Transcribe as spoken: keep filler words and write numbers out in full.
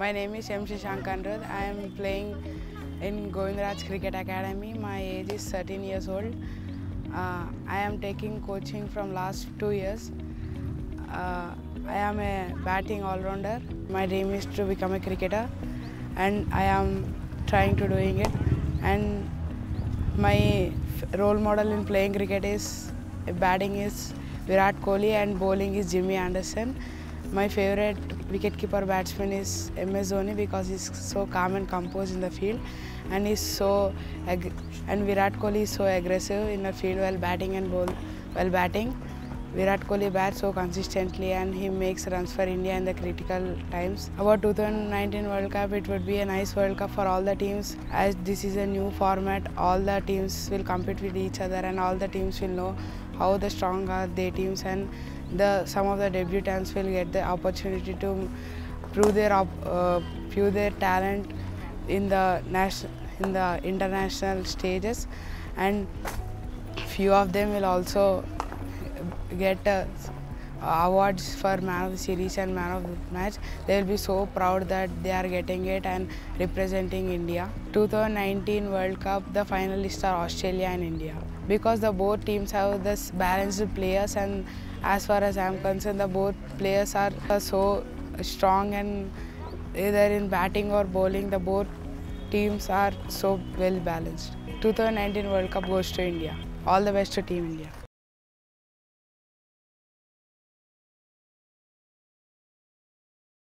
My name is M. Shankandrath. I am playing in Govindraj Cricket Academy. My age is thirteen years old. Uh, I am taking coaching from last two years. Uh, I am a batting all-rounder. My dream is to become a cricketer, and I am trying to doing it. And my role model in playing cricket is batting is Virat Kohli and bowling is Jimmy Anderson. My favorite wicketkeeper batsman is M S Dhoni because he's so calm and composed in the field, and he's so ag and Virat Kohli is so aggressive in the field while batting and bowl while batting. Virat Kohli bats so consistently and he makes runs for India in the critical times. About two thousand nineteen World Cup, it would be a nice World Cup for all the teams. As this is a new format, all the teams will compete with each other and all the teams will know how the strong are their teams, and the some of the debutants will get the opportunity to prove their uh, prove their talent in the national in the international stages, and few of them will also get uh, awards for man of the series and man of the match. They will be so proud that they are getting it and representing India. two thousand nineteen World Cup, the finalists are Australia and India. Because the both teams have this balanced players, and as far as I am concerned, the both players are so strong, and either in batting or bowling, the both teams are so well balanced. two thousand nineteen World Cup goes to India. All the best to Team India.